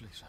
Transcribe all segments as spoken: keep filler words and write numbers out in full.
nützlich sein.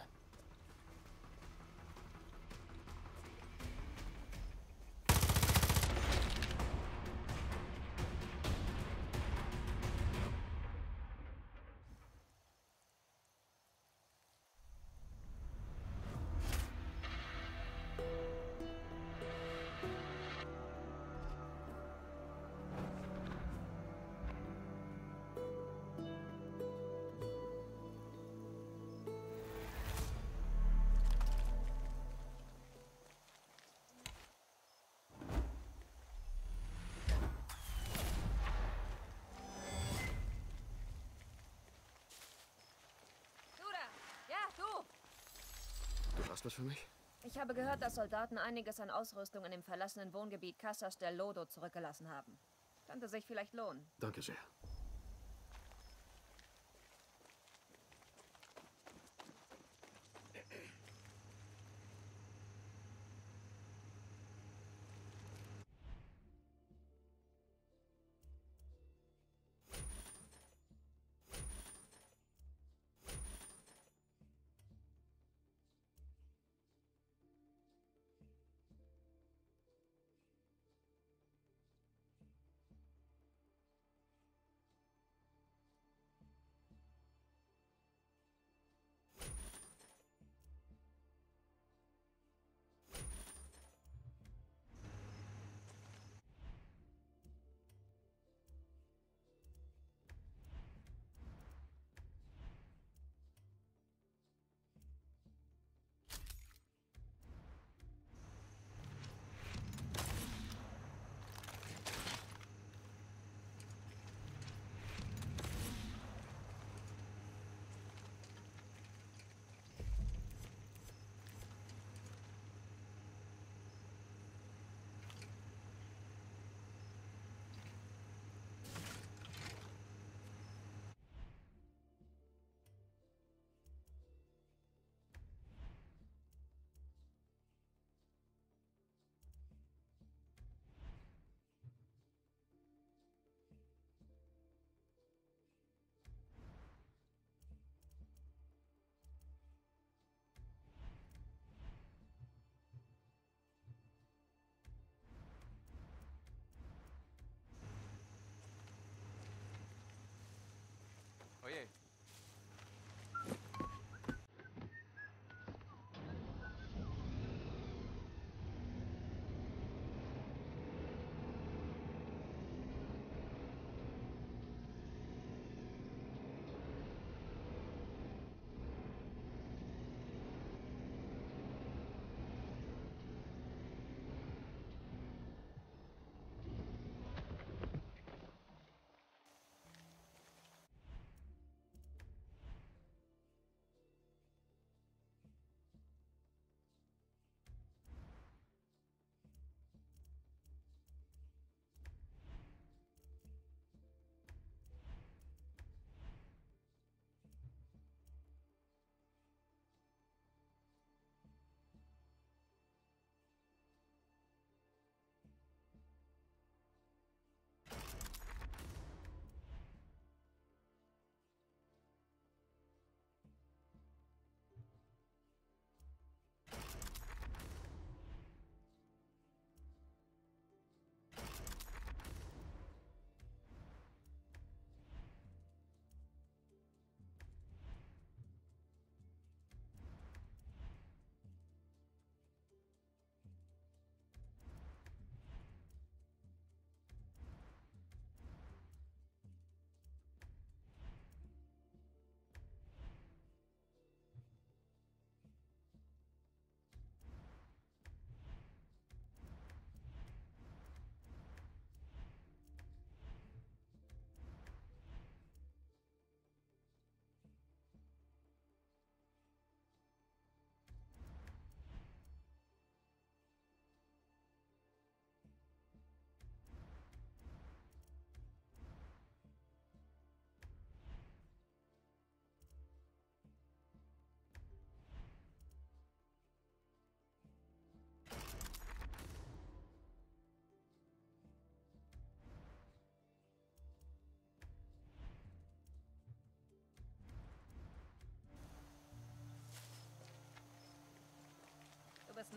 Hast du das für mich? Ich habe gehört, dass Soldaten einiges an Ausrüstung in dem verlassenen Wohngebiet Casas del Lodo zurückgelassen haben. Könnte sich vielleicht lohnen. Danke sehr.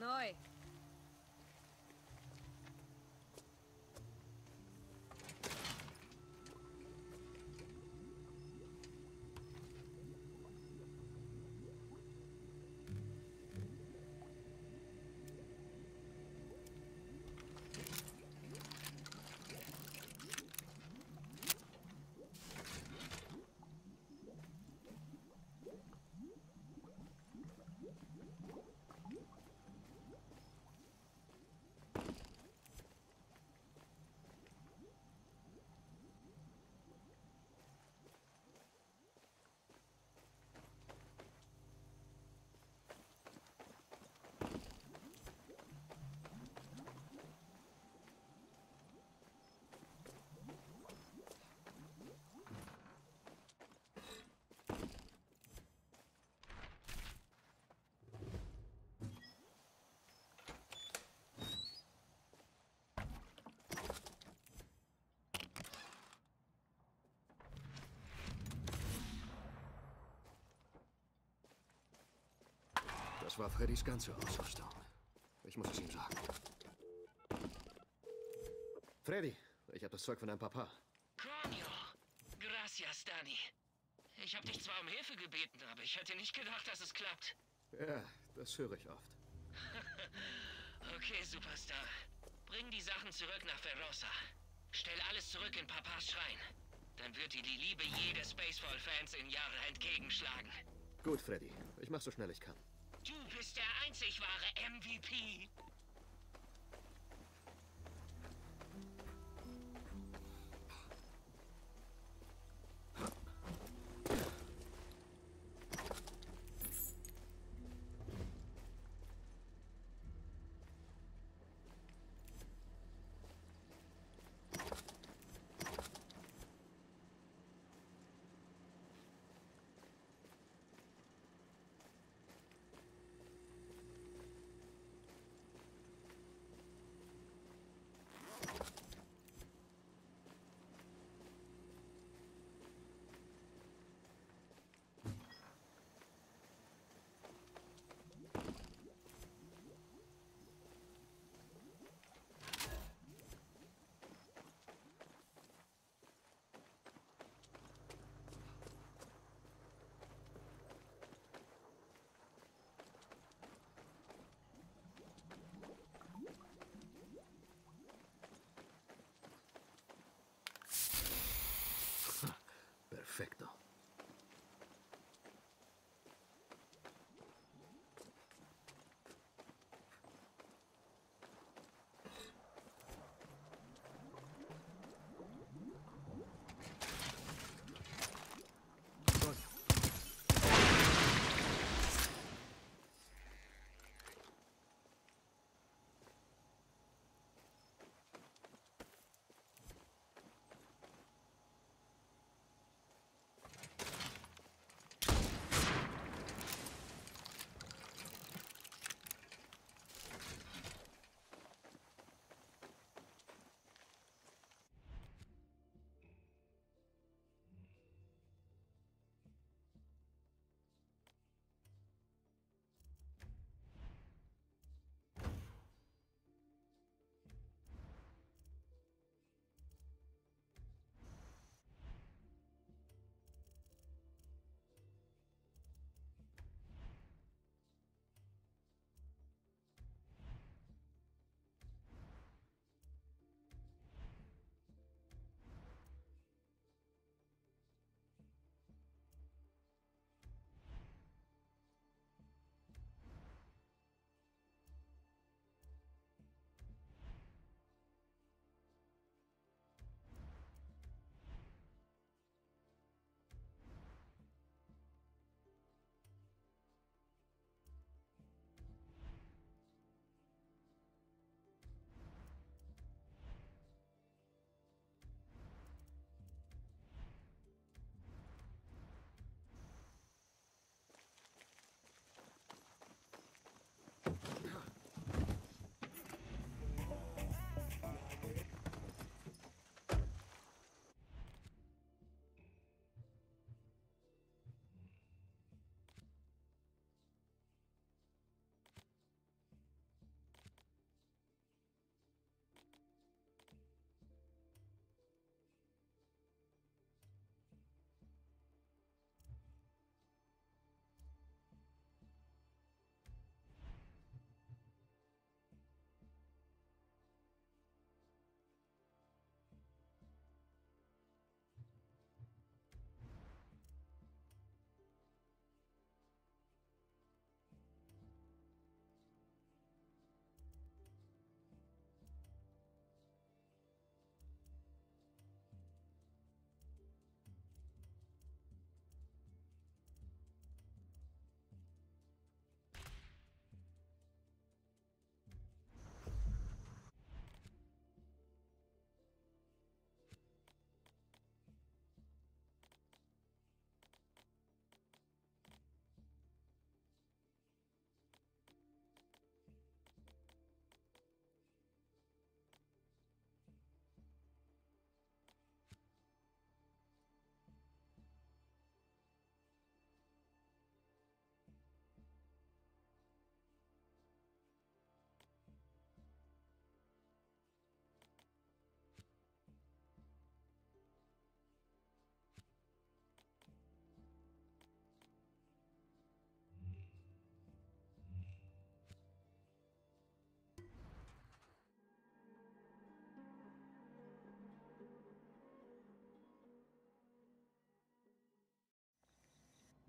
neu. Das war Freddys ganze Ausrüstung. Ich muss es ihm sagen. Freddy, ich habe das Zeug von deinem Papa. Cornio, gracias, Dani. Ich habe dich zwar um Hilfe gebeten, aber ich hätte nicht gedacht, dass es klappt. Ja, das höre ich oft. Okay, Superstar. Bring die Sachen zurück nach Ferrosa. Stell alles zurück in Papas Schrein. Dann wird dir die Liebe jedes Baseball-Fans in Yara entgegenschlagen. Gut, Freddy. Ich mache so schnell ich kann. Du bist der einzig wahre M V P.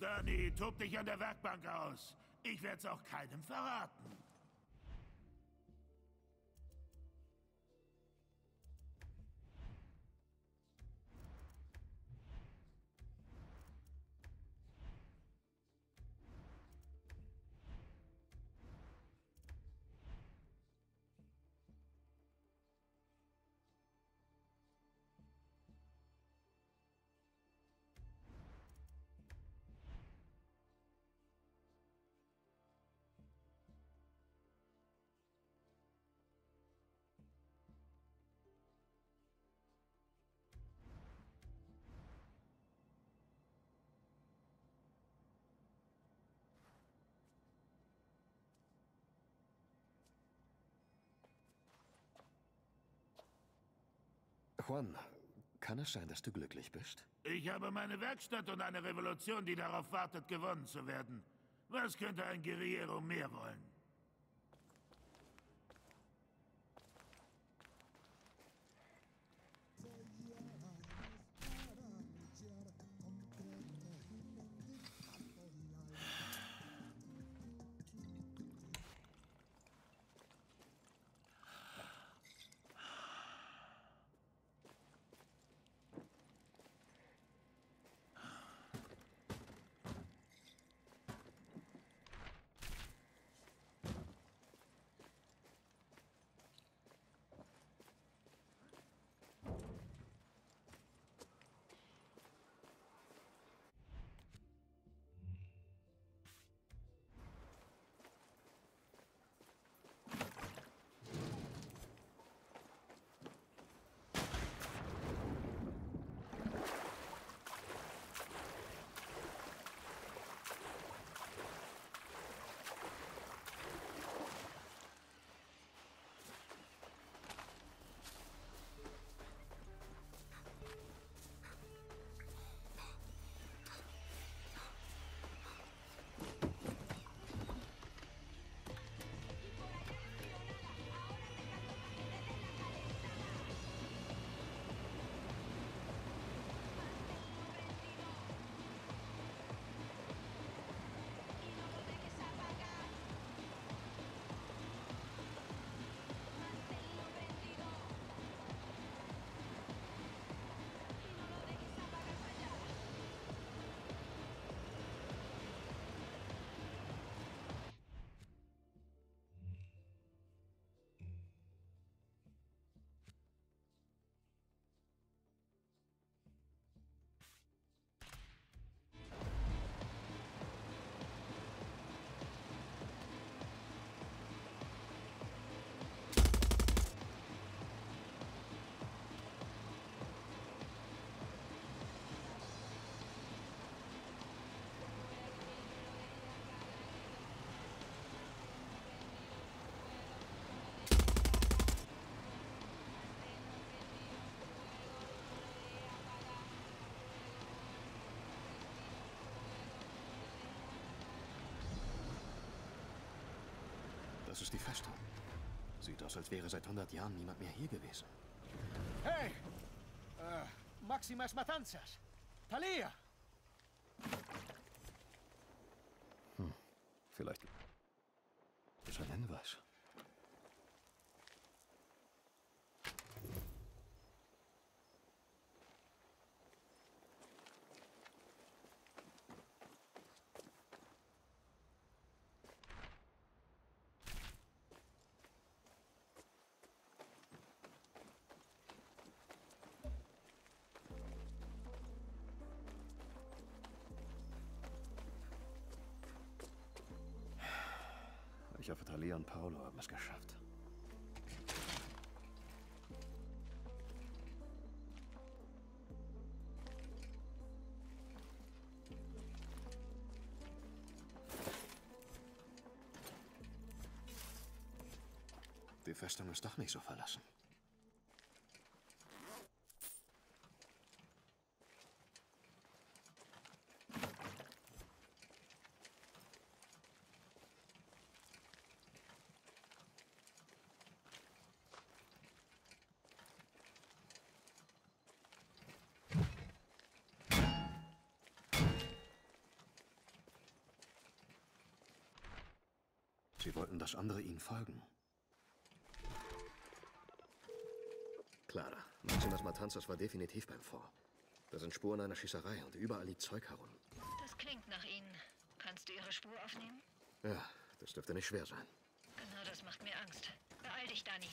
Dani, tob dich an der Werkbank aus. Ich werd's auch keinem verraten. Juan, kann es sein, dass du glücklich bist? Ich habe meine Werkstatt und eine Revolution, die darauf wartet, gewonnen zu werden. Was könnte ein Guerillero mehr wollen? Das ist die Festung. Sieht aus, als wäre seit hundert Jahren niemand mehr hier gewesen. Hey! Äh, Maximas Matanzas! Talia! Hm, vielleicht ist ein Hinweis. Ich hoffe, Talia und Paolo haben es geschafft. Die Festung ist doch nicht so verlassen. Sie wollten, dass andere Ihnen folgen. Clara, Maximas Matanzas war definitiv beim Fort. Da sind Spuren einer Schießerei und überall liegt Zeug herum. Das klingt nach Ihnen. Kannst du Ihre Spur aufnehmen? Ja, das dürfte nicht schwer sein. Genau, das macht mir Angst. Beeil dich, Dani.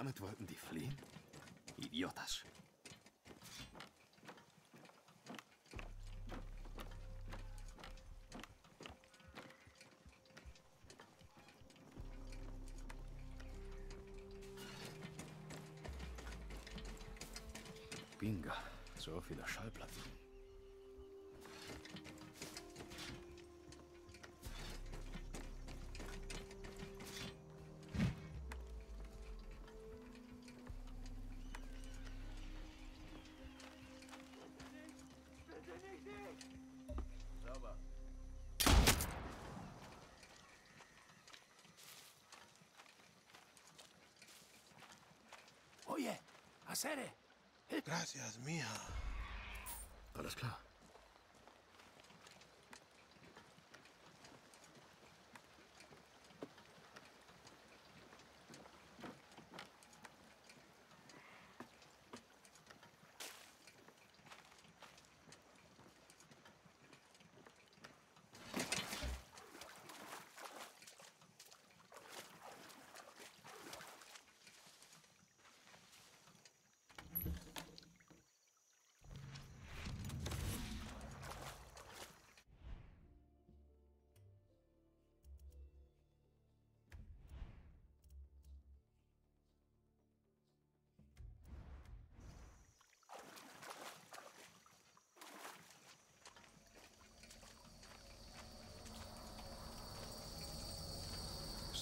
Damit wollten die fliehen? Idiotas. Bingo, so viele Schallplatten. Gracias, mija. Alles klar.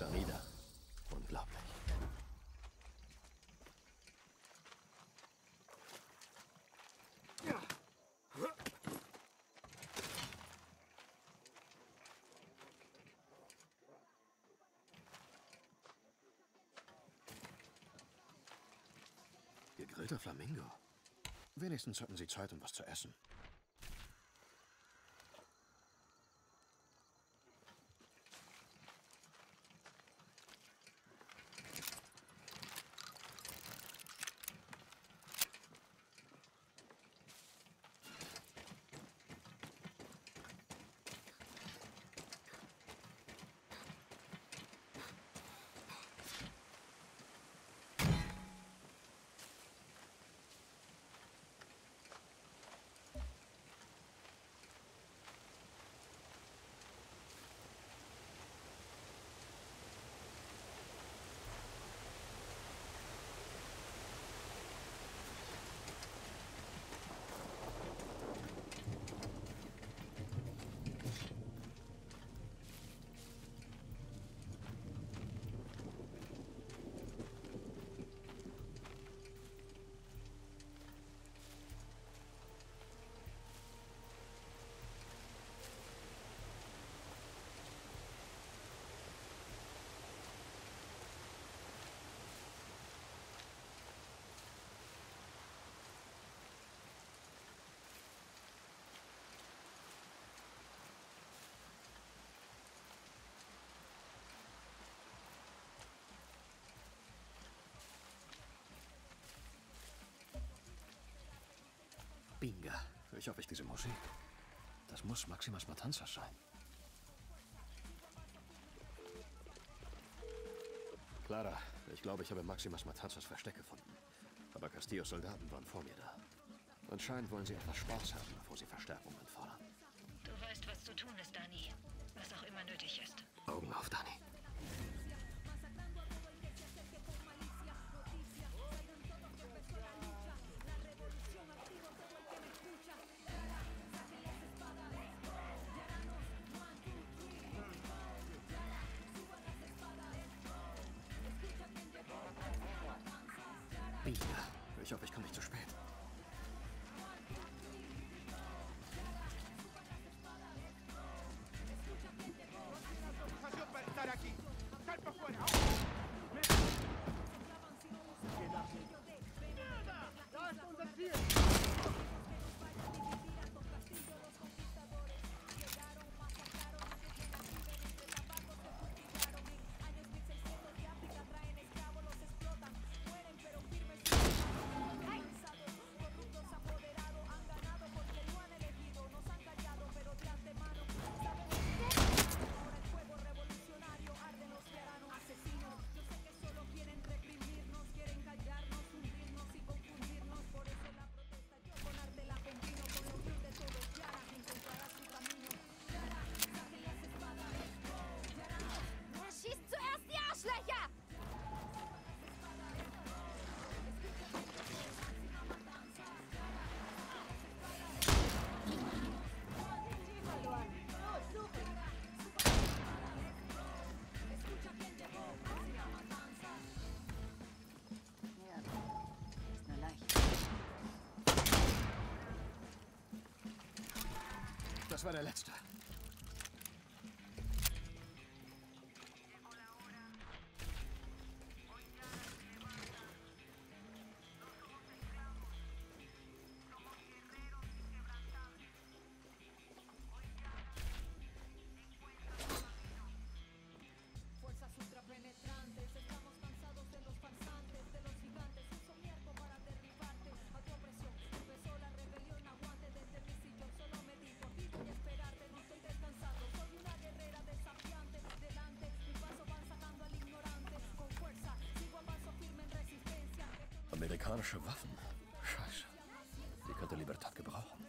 Sanida. Unglaublich. Gegrillter Flamingo. Wenigstens hatten sie Zeit, um was zu essen. Binga, ich hoffe, ich diese Musik. Das muss Maximas Matanzas sein. Clara, ich glaube, ich habe Maximas Matanzas Versteck gefunden. Aber Castillos Soldaten waren vor mir da. Anscheinend wollen sie etwas Spaß haben, bevor sie Verstärkung anfordern. Du weißt, was zu tun ist, Dani. Was auch immer nötig ist. Augen auf, Dani. Biester. Ich hoffe, ich komme nicht zu spät. Das war der letzte. Amerikanische Waffen? Scheiße. Die könnte Libertad gebrauchen.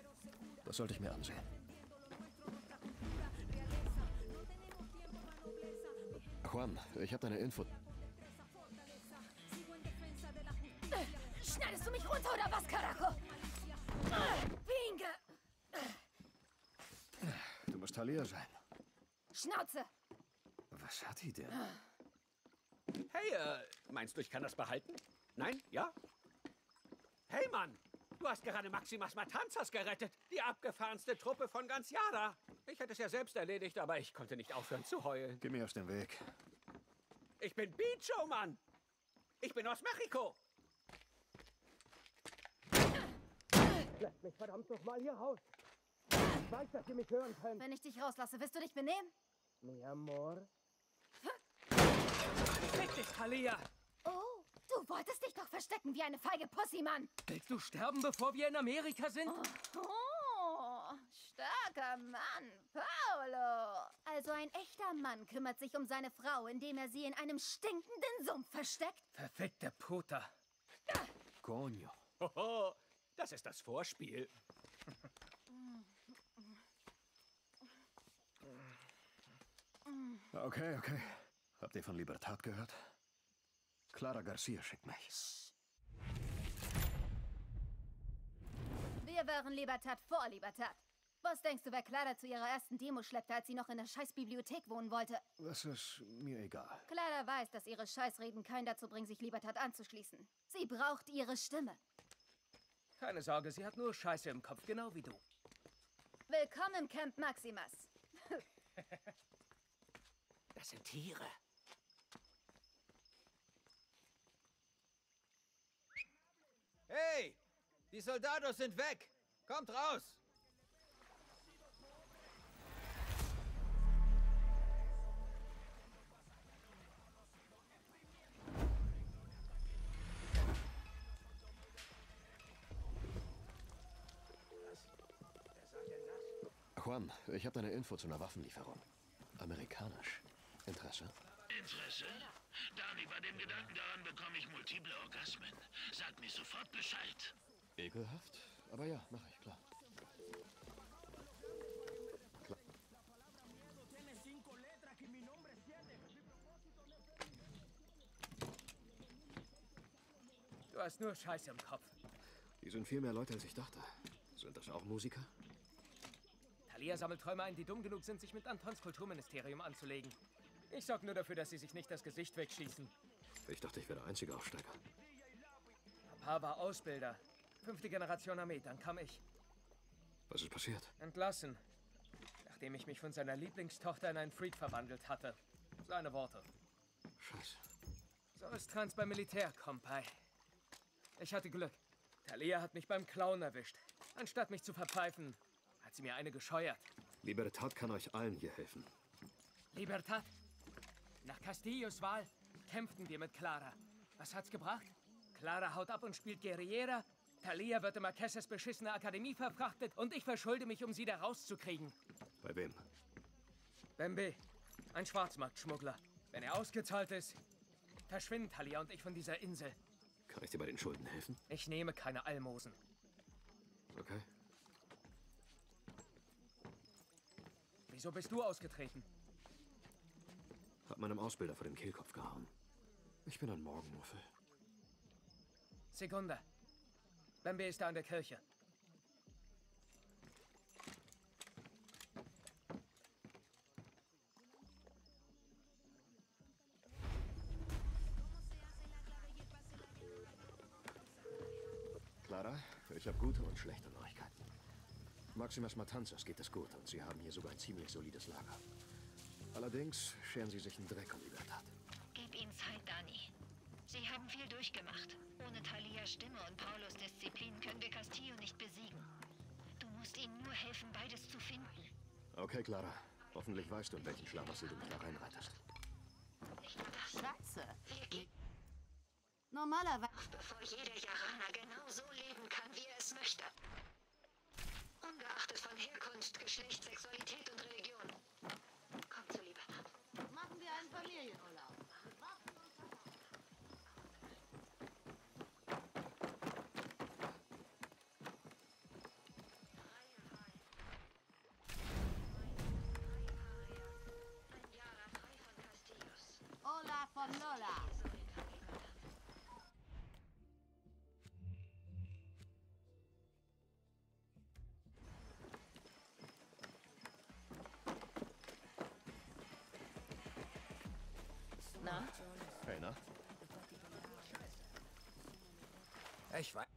Das sollte ich mir ansehen. Juan, ich habe deine Info. Äh, schneidest du mich runter oder was, Carajo? Äh, Binge! Du musst Talia sein. Schnauze! Was hat die denn? Hey, äh, meinst du, ich kann das behalten? Nein? Ja? Hey, Mann! Du hast gerade Maximas Matanzas gerettet. Die abgefahrenste Truppe von ganz Yara. Ich hätte es ja selbst erledigt, aber ich konnte nicht aufhören zu heulen. Geh mir aus dem Weg. Ich bin Bicho, Mann! Ich bin aus Mexiko! Lass mich verdammt noch mal hier raus. Ich weiß, dass ihr mich hören könnt. Wenn ich dich rauslasse, wirst du dich benehmen? Mi amor. Fick dich, Talia! Du wolltest dich doch verstecken wie eine feige Pussy, Mann. Willst du sterben, bevor wir in Amerika sind? Oh, oh, starker Mann, Paolo. Also ein echter Mann kümmert sich um seine Frau, indem er sie in einem stinkenden Sumpf versteckt. Verfickte Puta. Ah. Cornio. Hoho, das ist das Vorspiel. Okay, okay. Habt ihr von Libertad gehört? Clara Garcia schickt mich. Wir waren Libertad vor Libertad. Was denkst du, wer Clara zu ihrer ersten Demo schleppte, als sie noch in der Scheißbibliothek wohnen wollte? Das ist mir egal. Clara weiß, dass ihre Scheißreden keinen dazu bringen, sich Libertad anzuschließen. Sie braucht ihre Stimme. Keine Sorge, sie hat nur Scheiße im Kopf, genau wie du. Willkommen im Camp Maximus. Das sind Tiere. Hey, die Soldados sind weg! Kommt raus! Juan, ich habe deine Info zu einer Waffenlieferung. Amerikanisch. Interesse? Interesse? Dani, bei dem Gedanken daran bekomme ich multiple Orgasmen. Sag mir sofort Bescheid. Ekelhaft? Aber ja, mache ich, klar. Klar. Du hast nur Scheiße im Kopf. Hier sind viel mehr Leute, als ich dachte. Sind das auch Musiker? Talia sammelt Träume ein, die dumm genug sind, sich mit Antons Kulturministerium anzulegen. Ich sorge nur dafür, dass sie sich nicht das Gesicht wegschießen. Ich dachte, ich wäre der einzige Aufsteiger. Papa war Ausbilder. Fünfte Generation Armee, dann kam ich. Was ist passiert? Entlassen. Nachdem ich mich von seiner Lieblingstochter in einen Freak verwandelt hatte. Seine Worte. Scheiße. So ist Trans beim Militär, Kompei. Ich hatte Glück. Talia hat mich beim Clown erwischt. Anstatt mich zu verpfeifen, hat sie mir eine gescheuert. Libertad kann euch allen hier helfen. Libertad? Nach Castillos Wahl kämpften wir mit Clara. Was hat's gebracht? Clara haut ab und spielt Guerriera. Talia wird in Marquesas beschissene Akademie verfrachtet und ich verschulde mich, um sie da rauszukriegen. Bei wem? Bembe, ein Schwarzmarktschmuggler. Wenn er ausgezahlt ist, verschwinden Talia und ich von dieser Insel. Kann ich dir bei den Schulden helfen? Ich nehme keine Almosen. Okay. Wieso bist du ausgetreten? Hab meinem Ausbilder vor den Kehlkopf gehauen. Ich bin ein Morgenmuffel. Sekunde. Bembe ist da an der Kirche. Clara, ich habe gute und schlechte Neuigkeiten. Maximas Matanzas geht es gut und sie haben hier sogar ein ziemlich solides Lager. Allerdings scheren sie sich einen Dreck um die Libertad. Gib ihnen Zeit, Dani. Sie haben viel durchgemacht. Ohne Talias Stimme und Paulos Disziplin können wir Castillo nicht besiegen. Du musst ihnen nur helfen, beides zu finden. Okay, Clara. Hoffentlich weißt du, in welchen Schlamassel du mich da reinreitest. Scheiße. Normalerweise... Bevor jeder Jarana genau so leben kann, wie er es möchte. Ungeachtet von Herkunft, Geschlecht, Sexualität und Religion. Komm zu Libertad. Machen wir einen Familienurlaub. Hola von Lola. Na? Hey, na? Ich weiß.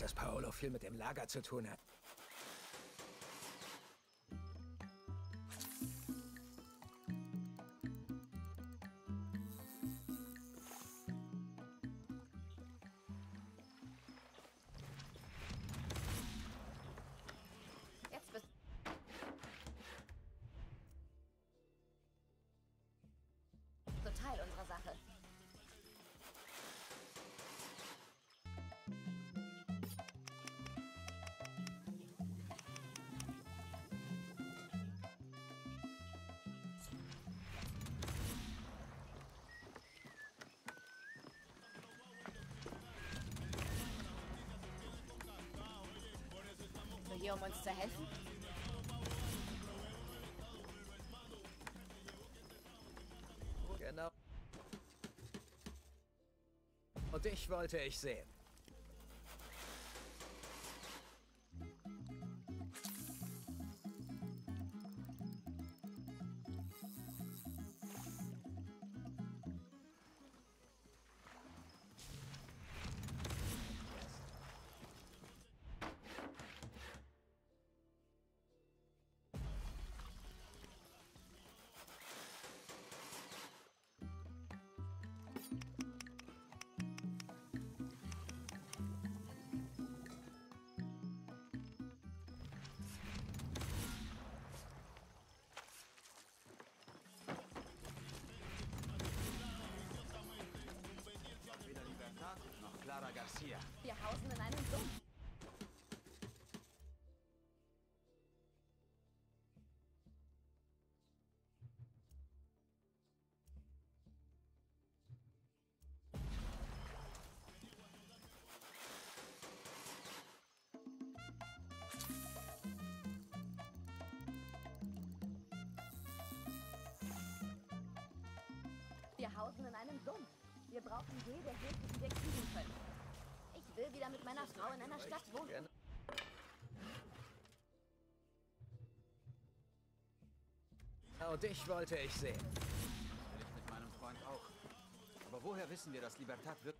Dass Paolo viel mit dem Lager zu tun hat. Jetzt bist du Teil unserer Sache. Um uns zu helfen? Genau. Und dich wollte ich sehen. Noch Clara Garcia. Wir hausen in einem Sumpf. Wir hausen in einem Sumpf. Wir brauchen jede Hilfe, die wir kriegen können. Ich will wieder mit meiner Frau in einer Stadt wohnen. Genau dich wollte ich sehen. Vielleicht mit meinem Freund auch. Aber woher wissen wir, dass Libertad wird?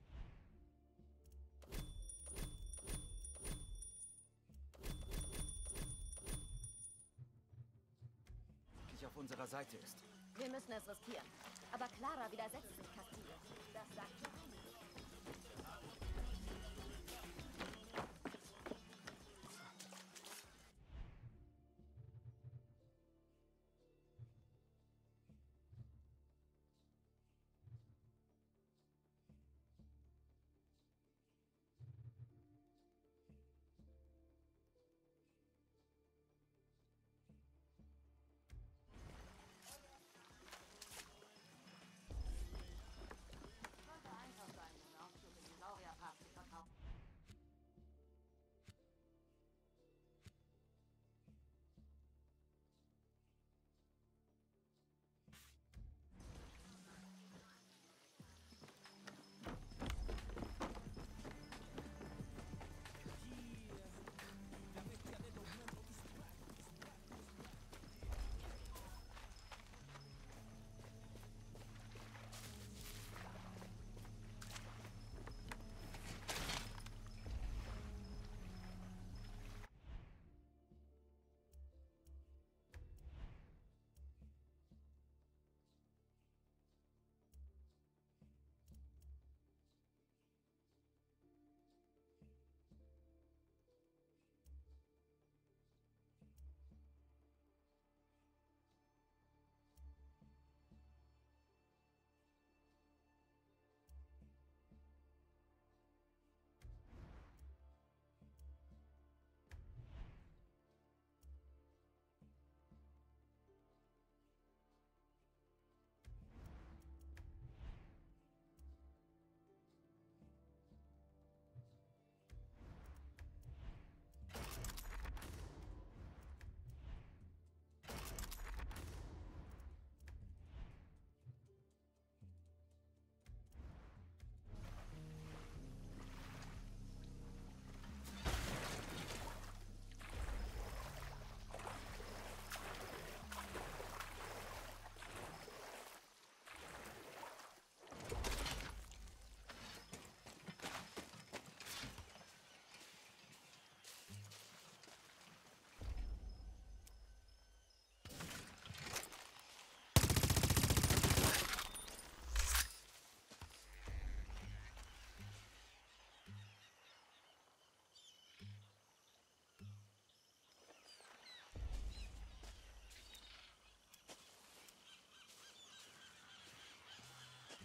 Auf unserer Seite ist. Wir müssen es riskieren. Aber Clara widersetzt sich Castillo. Das sagt ja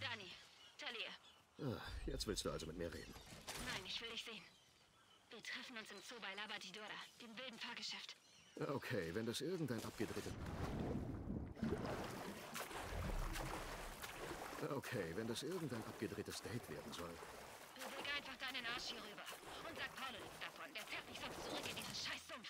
Dani, Talia. Ah, jetzt willst du also mit mir reden. Nein, ich will dich sehen. Wir treffen uns im Zoo bei Labatidora, dem wilden Fahrgeschäft. Okay, wenn das irgendein abgedrehtes... Okay, wenn das irgendein abgedrehtes Date werden soll. Beweg einfach deinen Arsch hier rüber und sag Paolo nichts davon. Der zerrt mich sonst zurück in diesen scheiß Sumpf.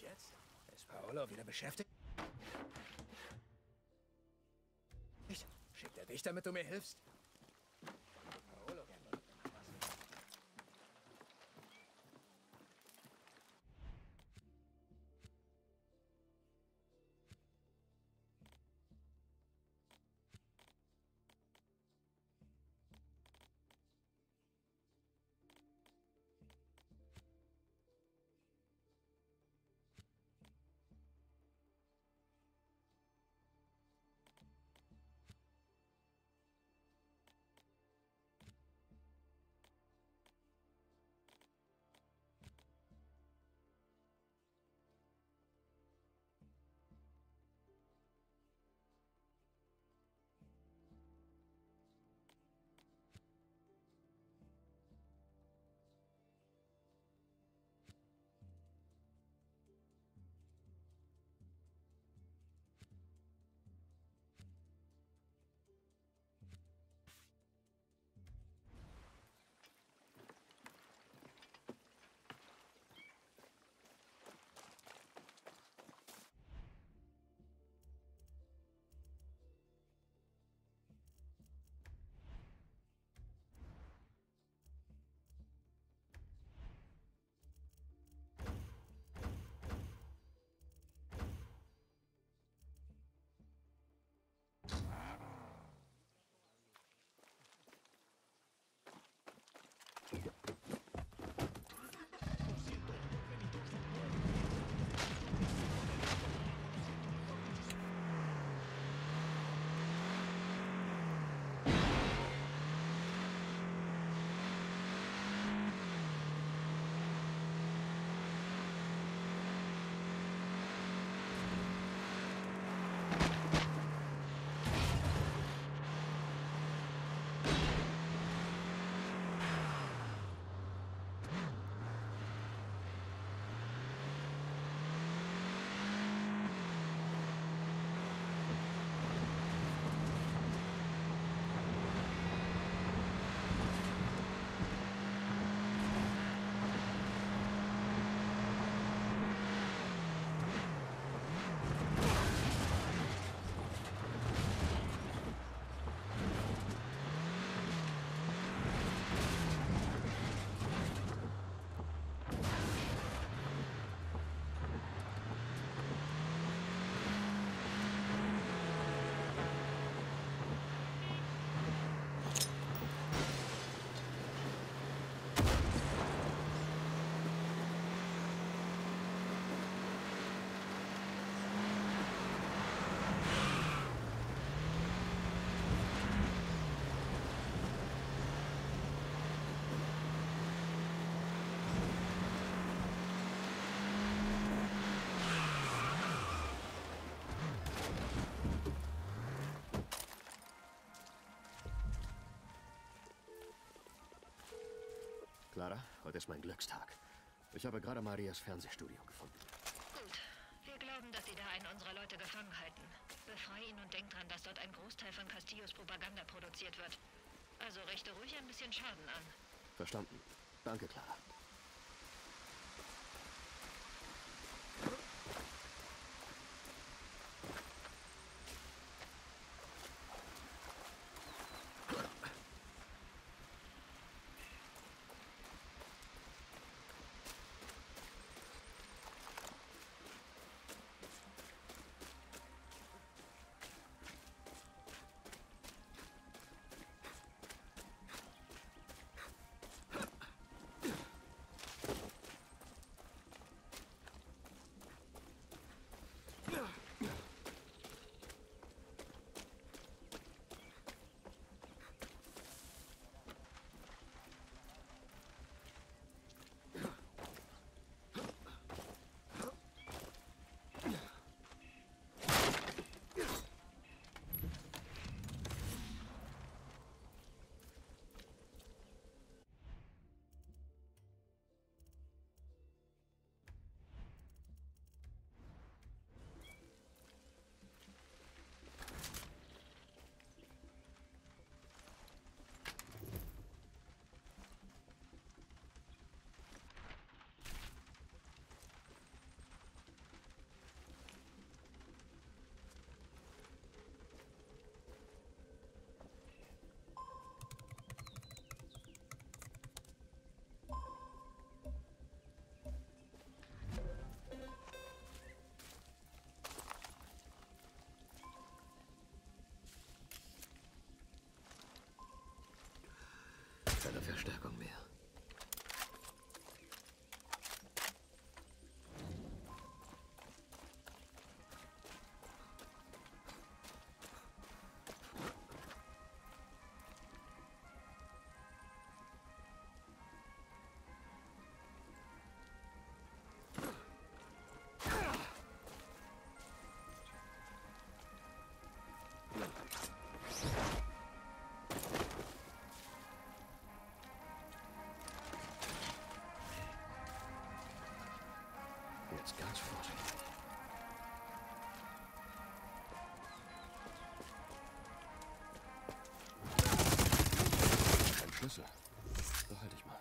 Jetzt? Ist Paolo wieder beschäftigt? Schickt er dich, damit du mir hilfst? Paolo, Clara, heute ist mein Glückstag. Ich habe gerade Marias Fernsehstudio gefunden. Gut. Wir glauben, dass Sie da einen unserer Leute gefangen halten. Befreie ihn und denk dran, dass dort ein Großteil von Castillos Propaganda produziert wird. Also richte ruhig ein bisschen Schaden an. Verstanden. Danke, Clara. Keine Verstärkung mehr. Ganz vorsichtig. Ein Schlüssel. Behalte ich mal.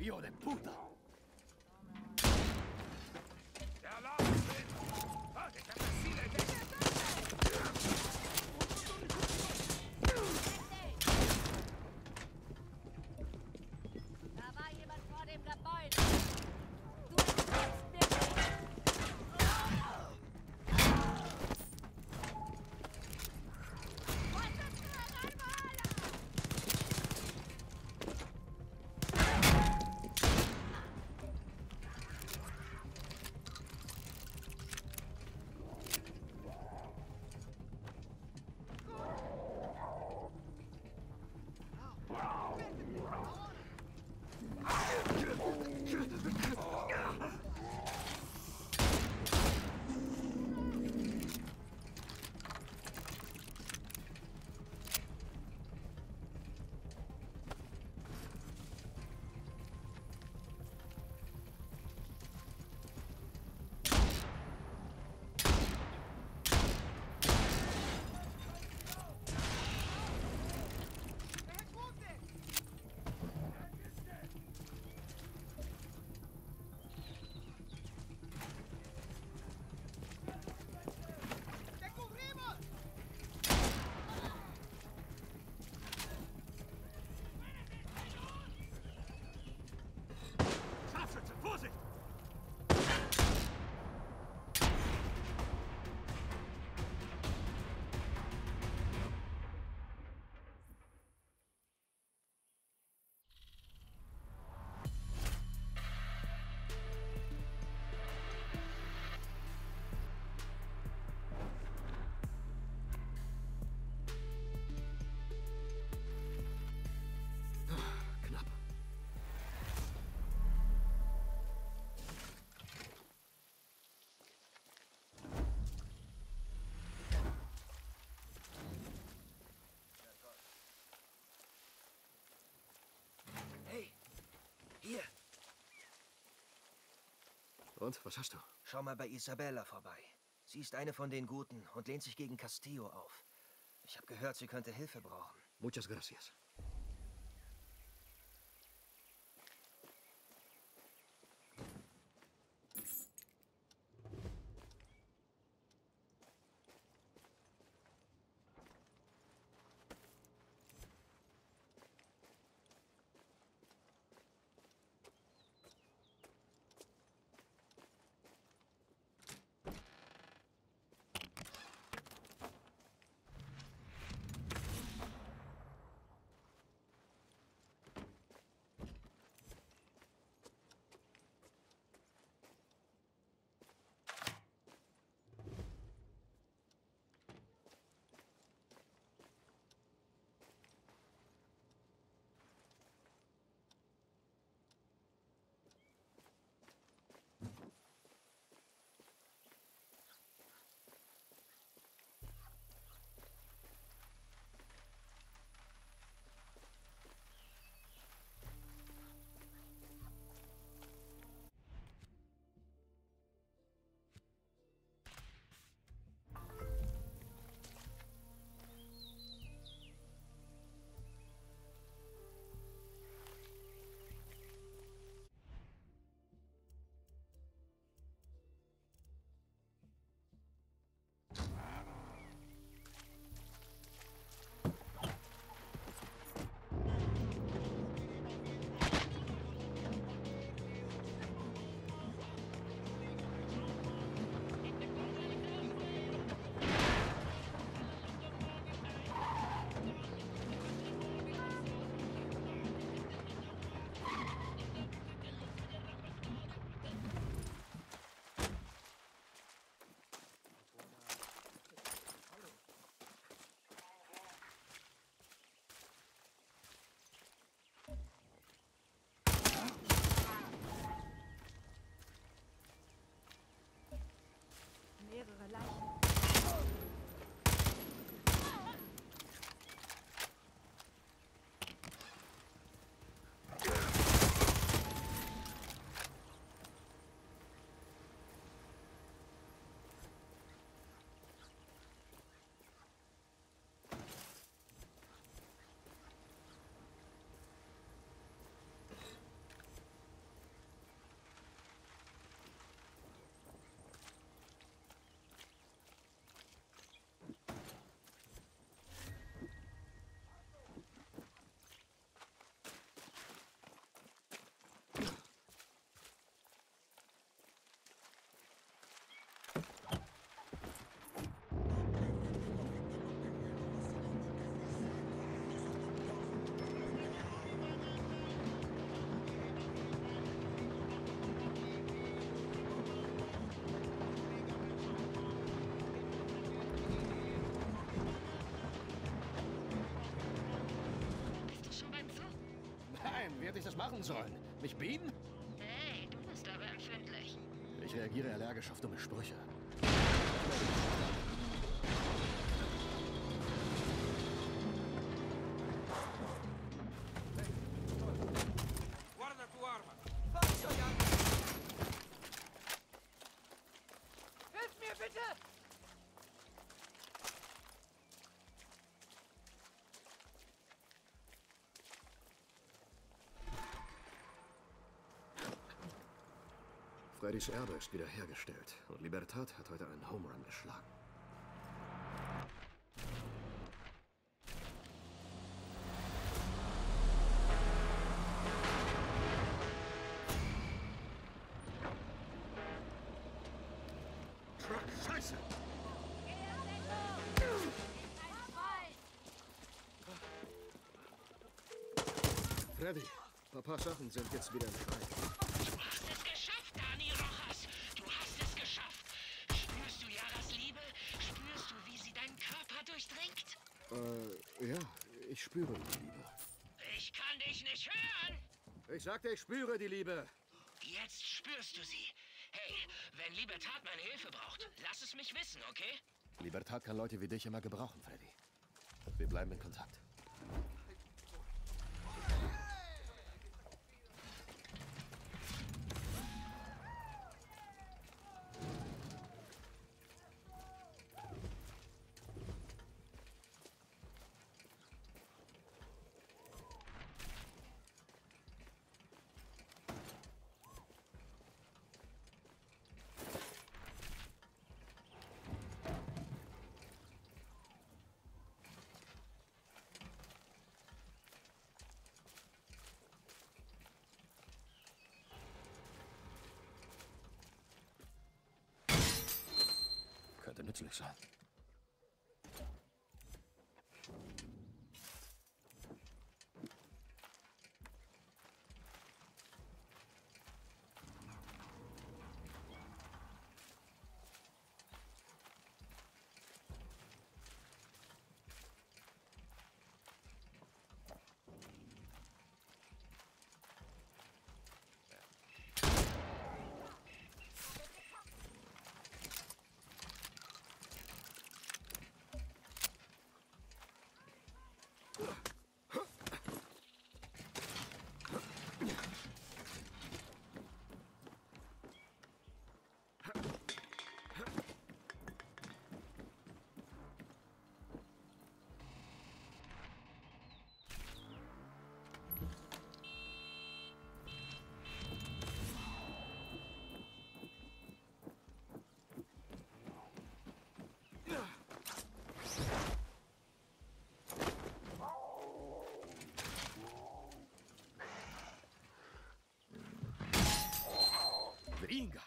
¡Hijo de puta! Und, was hast du? Schau mal bei Isabella vorbei. Sie ist eine von den Guten und lehnt sich gegen Castillo auf. Ich habe gehört, sie könnte Hilfe brauchen. Muchas gracias. Mehrere Leichen. Hätte ich das machen sollen? Mich bieten? Hey, du bist aber empfindlich. Ich reagiere allergisch auf dumme Sprüche. Freddys Erbe ist wiederhergestellt und Libertad hat heute einen Home Run geschlagen. Scheiße! Freddy, ein paar Sachen sind jetzt wieder im Schrein. Ja, ich spüre die Liebe. Ich kann dich nicht hören! Ich sagte, ich spüre die Liebe. Jetzt spürst du sie. Hey, wenn Libertad meine Hilfe braucht, lass es mich wissen, okay? Libertad kann Leute wie dich immer gebrauchen, Freddy. Wir bleiben in Kontakt. plötzlich sein. Venga.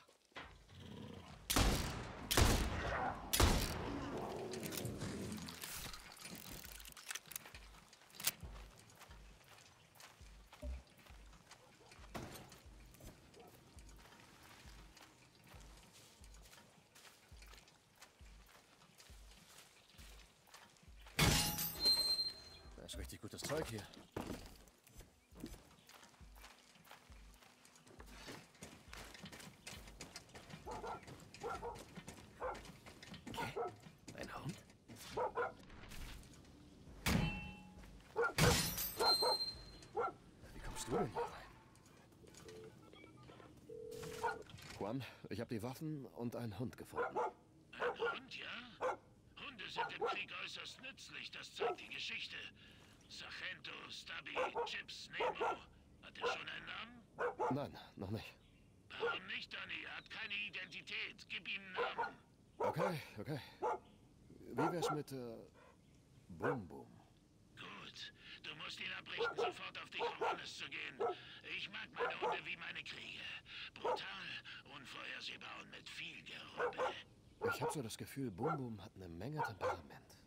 Das ist richtig gutes Zeug hier. Juan, ich habe die Waffen und einen Hund gefunden. Ein Hund, ja? Hunde sind im Krieg äußerst nützlich, das zeigt die Geschichte. Sargento, Stubby, Chips, Nemo. Hat er schon einen Namen? Nein, noch nicht. Warum nicht, Dani? Er hat keine Identität. Gib ihm einen Namen. Okay, okay. Wie wär's mit äh, Bum Bum? Gut. Du musst ihn abrichten, sofort auf dich, um alles zu gehen. Ich mag meine Hunde wie meine Kriege. Brutal, unvorhersehbar und mit viel Gerümpel. Ich habe so das Gefühl, Bum Bum hat eine Menge Temperament.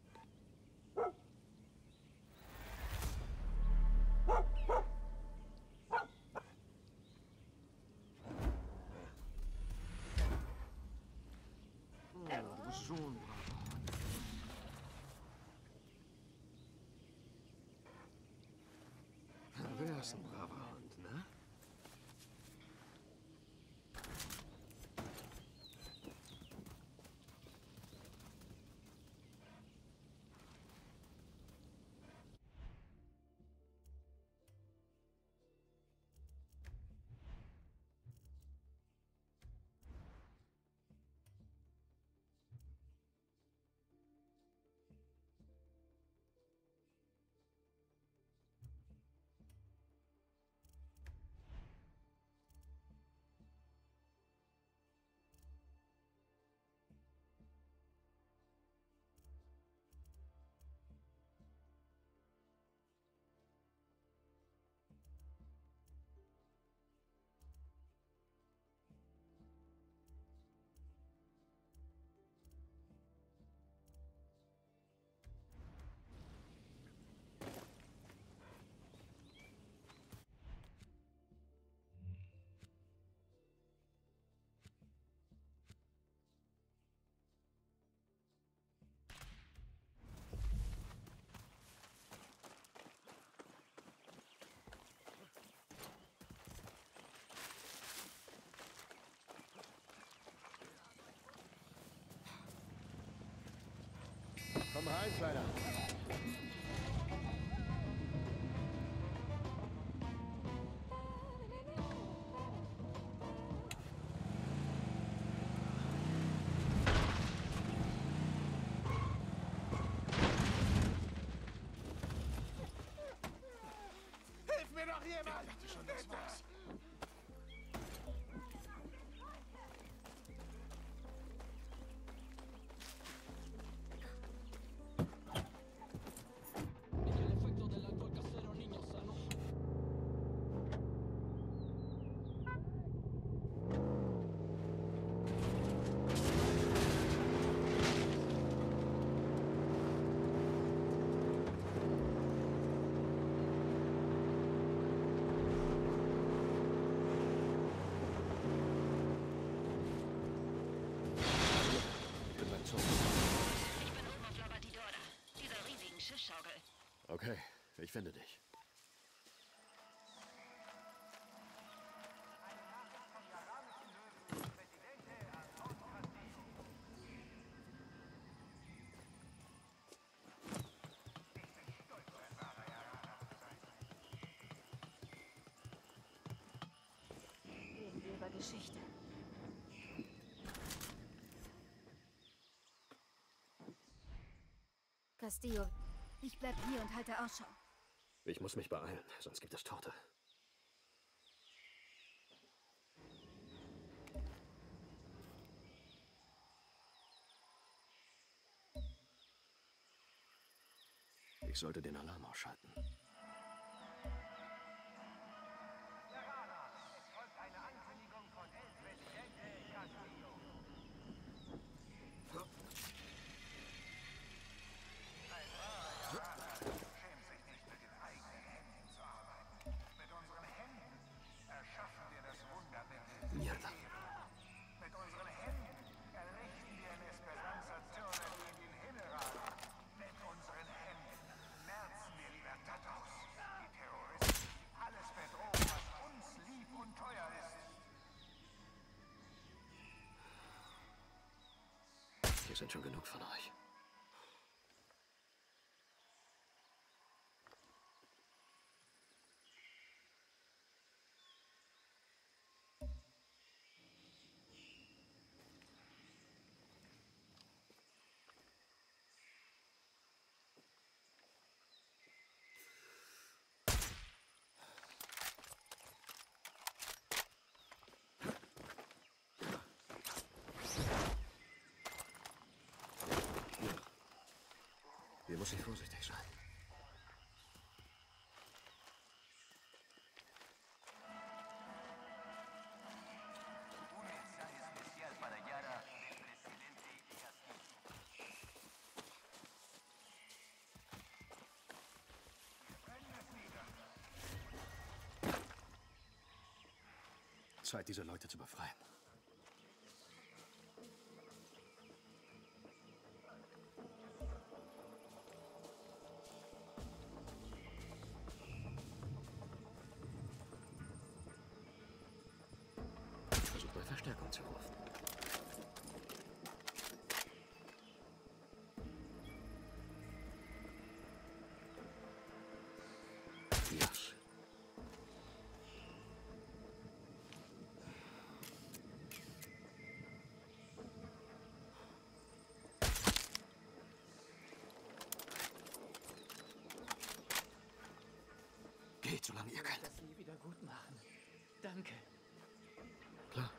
Komm rein, Kleiner. Hilf mir doch jemand! Ich dachte schon, das war's. Ich finde dich. Geschichte. Castillo, ich bleib hier und halte Ausschau. Ich muss mich beeilen, sonst gibt es Torte. Ich sollte den Alarm ausschalten. Hier sind schon genug von euch. Hier muss ich vorsichtig sein. Zeit, diese Leute zu befreien. Solange ihr könnt. Das nie wieder gut machen. Danke. Klar.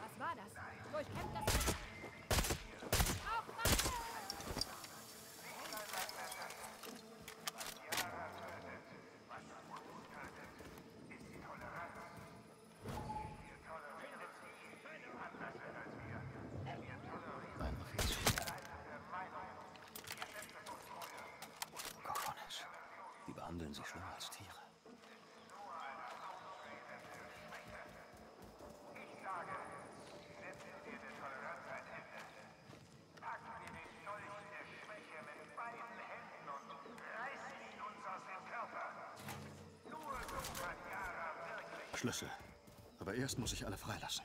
Was war das? Durchkämmt das... Auf Masse! Was Yara tötet, was Mut tötet, ist die Toleranz. Wir Schlüssel. Aber erst muss ich alle freilassen.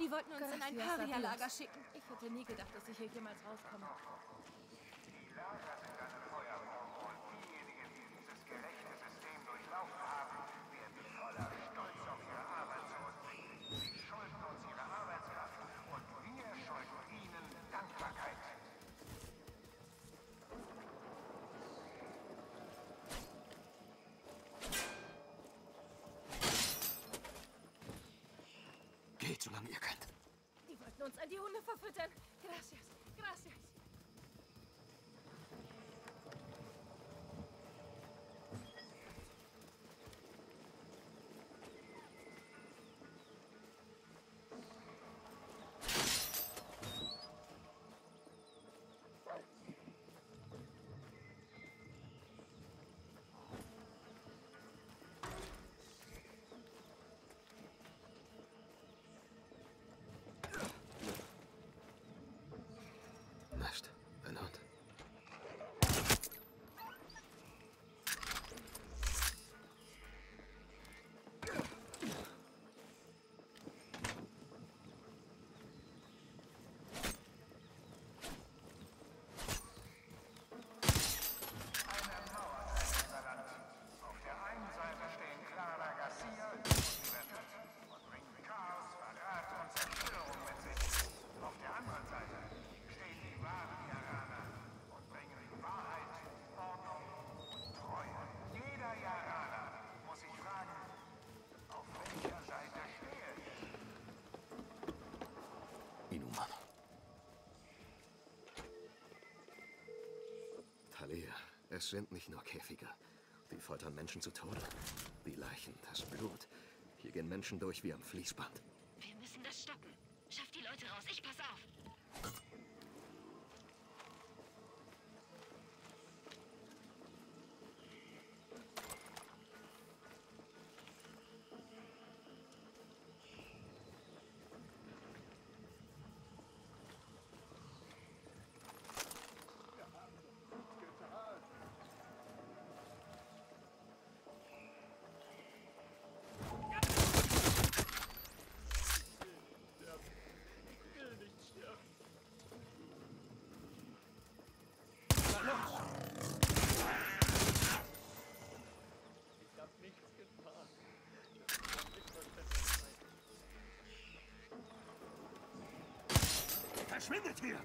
Die wollten uns in ein Paria-Lager schicken. Ich hätte nie gedacht, dass ich hier jemals rauskomme. Die Lager sind eine Feuerbombe und diejenigen, die dieses gerechte System durchlaufen haben, werden voller Stolz auf ihre Arbeit zurückbringen. Sie schulden uns ihre Arbeitskraft und wir schulden ihnen Dankbarkeit. Solange ihr könnt. Die wollten uns an die Hunde verfüttern. Gracias, gracias. Talia, es sind nicht nur Käfige. Die foltern Menschen zu Tode. Die Leichen, das Blut. Hier gehen Menschen durch wie am Fließband. Wir müssen das stoppen. Schaff die Leute raus, ich pass auf. Verschwindet hier!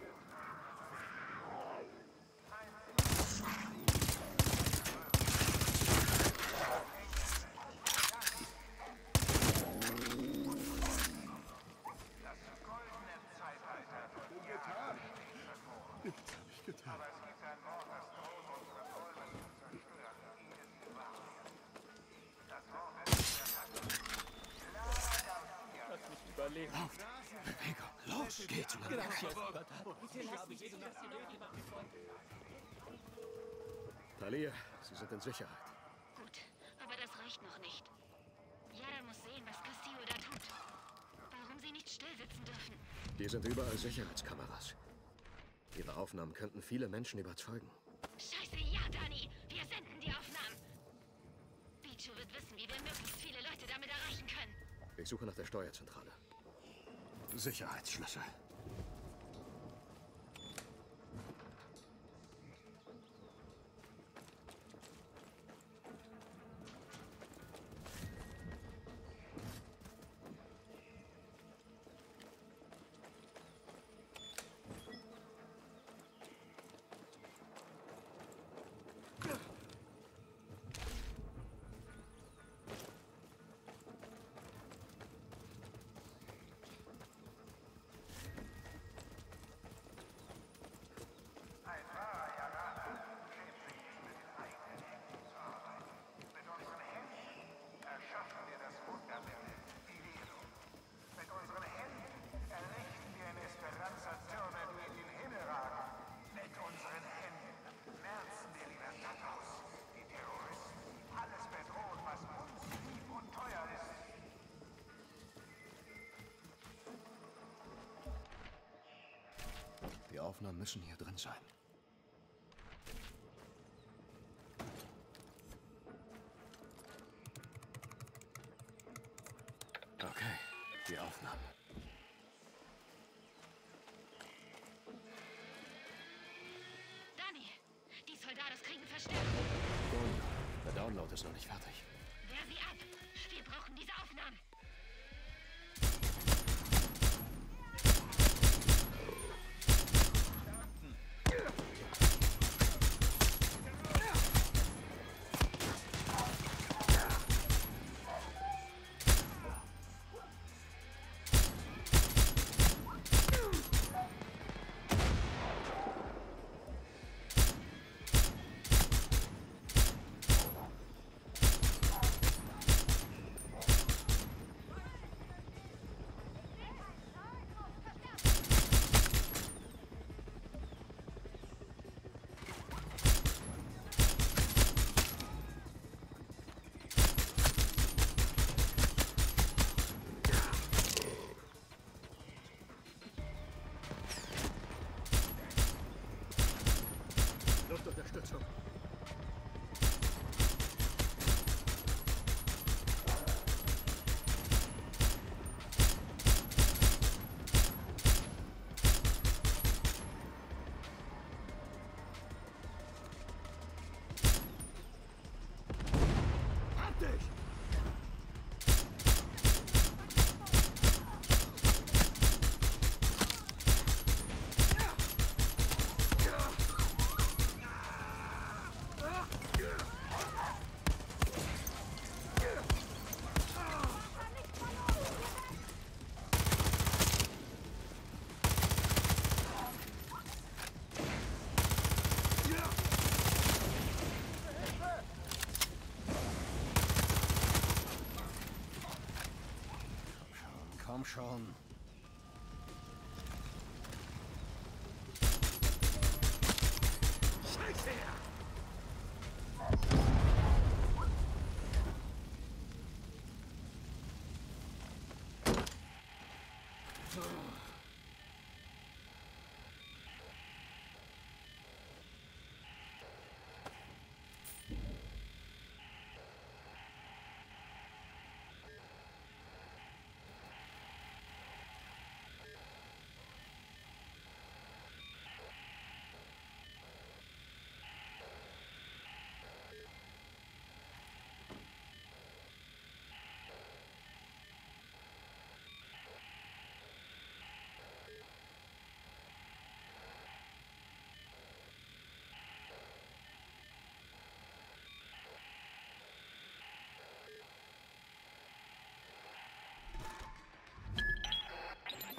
Geht um Talia, Sie sind in Sicherheit. Gut, aber das reicht noch nicht. Yara muss sehen, was Castillo da tut. Warum sie nicht still sitzen dürfen. Hier sind überall Sicherheitskameras. Ihre Aufnahmen könnten viele Menschen überzeugen. Scheiße, ja, Dani! Wir senden Du wirst wissen, wie wir möglichst viele Leute damit erreichen können. Ich suche nach der Steuerzentrale. Sicherheitsschlüssel. Aufnahmen müssen hier drin sein. Okay, die Aufnahmen. Dani, die Soldados kriegen Verstärkung. Und der Download ist noch nicht fertig. Wehr sie ab. Wir brauchen diese Aufnahmen. Schon. Scheiße! So.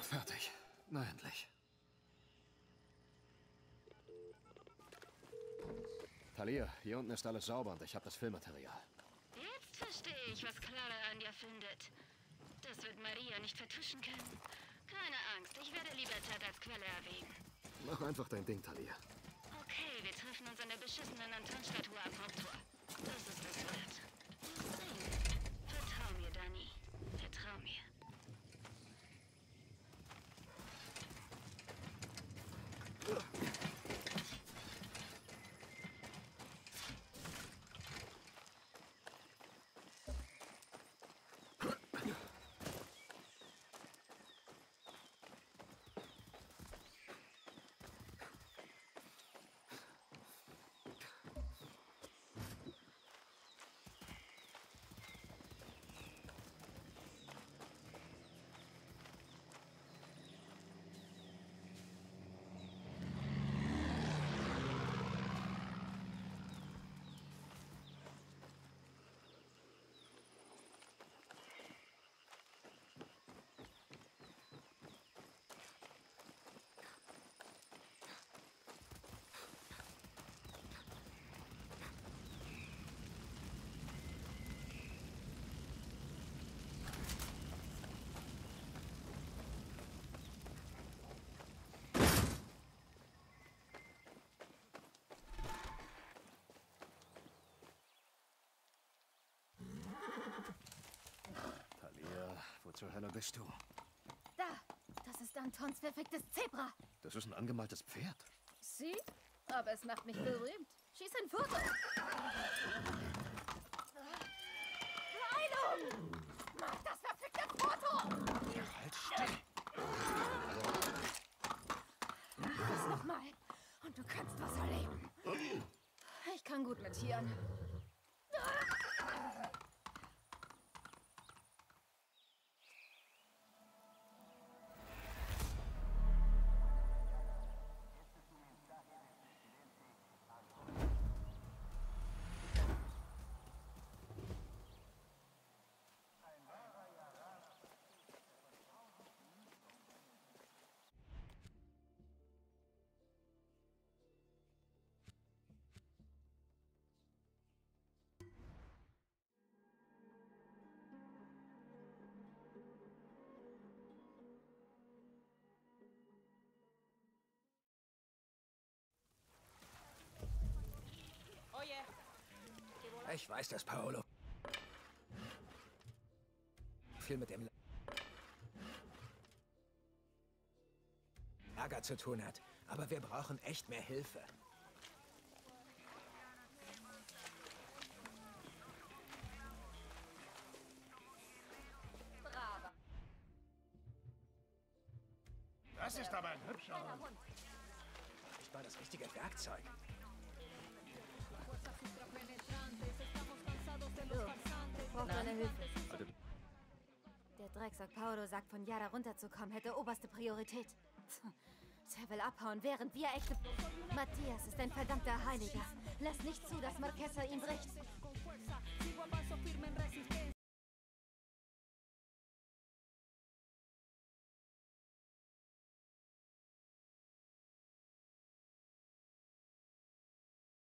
Fertig. Na endlich. Talia, hier unten ist alles sauber und ich habe das Filmmaterial. Jetzt verstehe ich, was Clara an dir findet. Das wird Maria nicht vertuschen können. Keine Angst, ich werde Libertad als Quelle erwähnen. Mach einfach dein Ding, Talia. Okay, wir treffen uns an der beschissenen Anton-Statue am Haupttor. Das ist das Wert. Vertrau mir, Dani. Vertrau mir. zur Hölle bist du? Da, das ist Antons perfektes Zebra. Das ist ein angemaltes Pferd. Sieh, aber es macht mich berühmt. Schieß ein Foto. Heilung! Mach das verfickte Foto! Ja, halt still. Mach das nochmal und du kannst was erleben. Ich kann gut mit Tieren. Ich weiß das, Paolo. Viel mit dem Lager zu tun hat. Aber wir brauchen echt mehr Hilfe. Brava. Das ist aber ein hübscher Hund. Ich war das richtige Werkzeug. Der Drecksack Paolo sagt, von Yara runterzukommen, hätte oberste Priorität. Der will abhauen, während wir echte... Matthias ist ein verdammter Heiliger. Lass nicht zu, dass Marquesa ihn bricht.